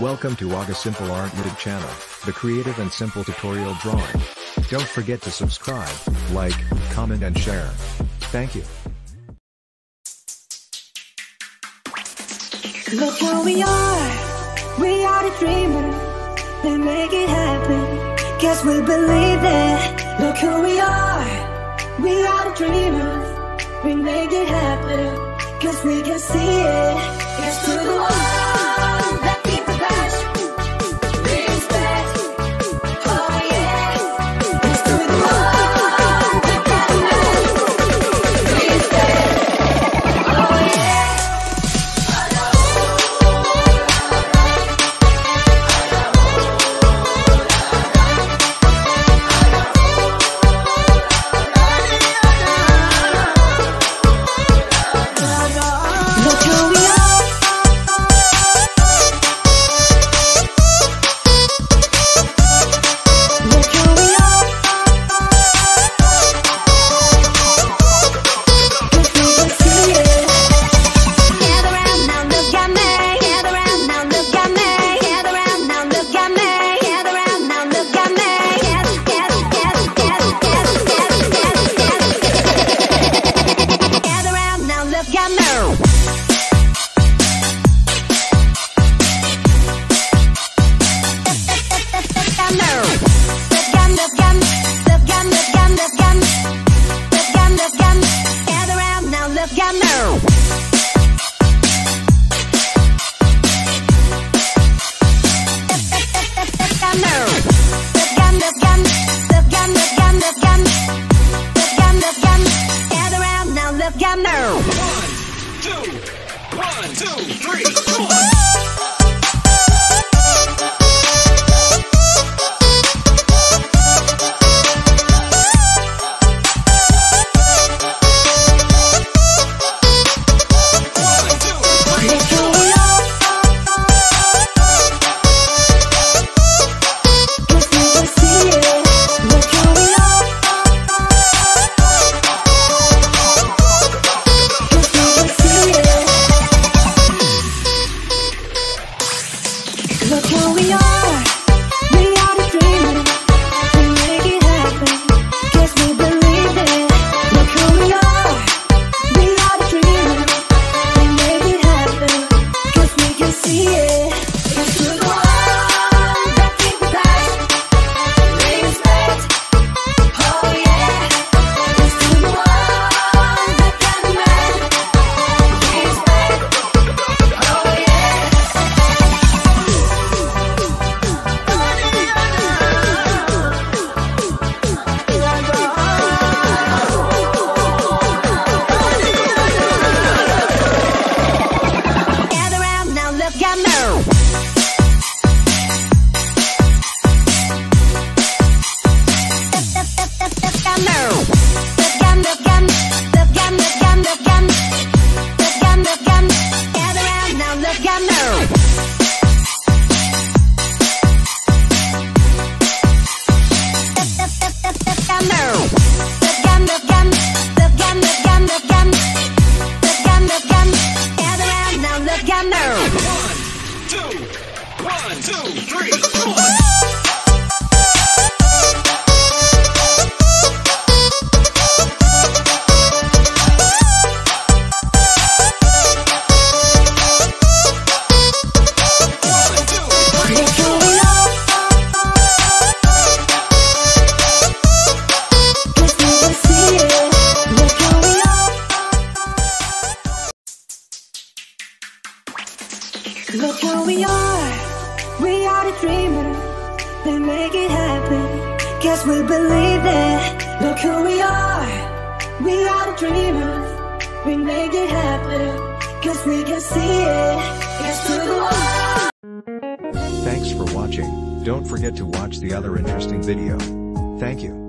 Welcome to AGA Simple Art Mitted channel, the creative and simple tutorial drawing. Don't forget to subscribe, like, comment and share. Thank you. Look where we are the dreamers, they make it happen, guess we believe it. Look who we are the dreamers, we make it happen, guess we can see it, it's to the world. Look who we are the dreamers, they make it happen, guess we believe it. Look who we are the dreamers, we make it happen, guess we can see it, it's to the world. Thanks for watching, don't forget to watch the other interesting video. Thank you.